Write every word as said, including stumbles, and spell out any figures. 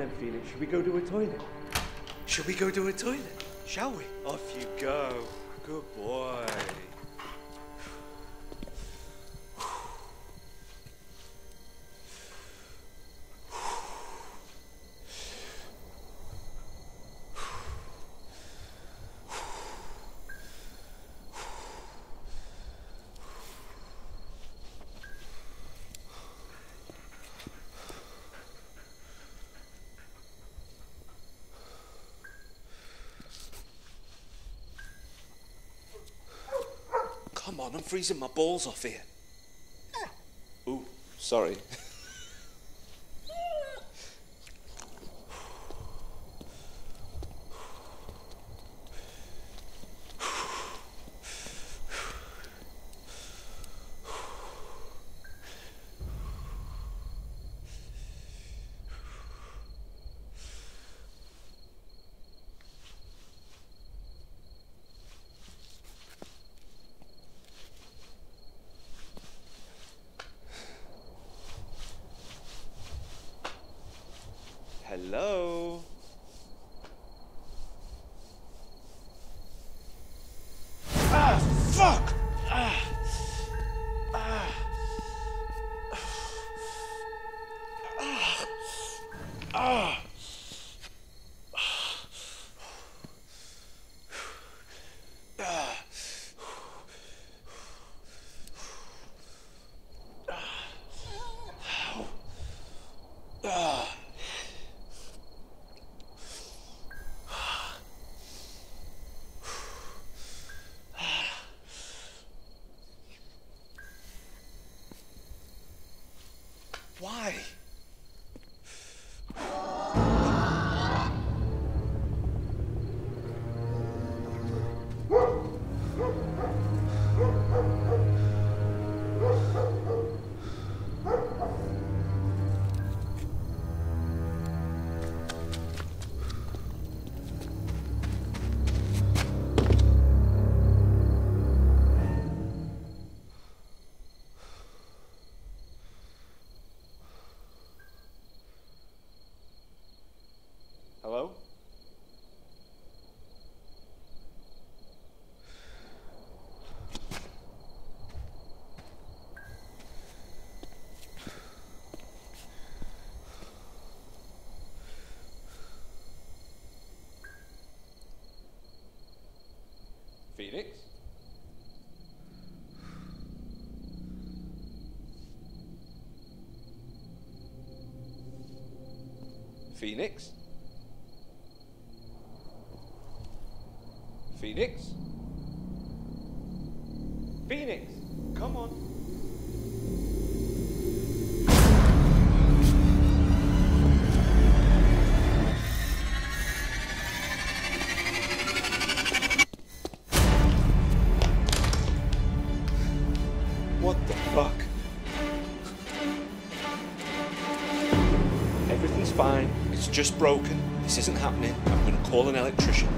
on then, Phoenix. Should we go to a toilet? Should we go to a toilet? Shall we? Off you go. Good boy. Come on, I'm freezing my balls off here. Ooh, sorry. Hello? Ah, fuck! Ah. Ah. Ah. Ah. Why? Hello? Phoenix? Phoenix? Phoenix? Phoenix, come on. What the fuck? Everything's fine. It's just broken. This isn't happening. I'm gonna call an electrician.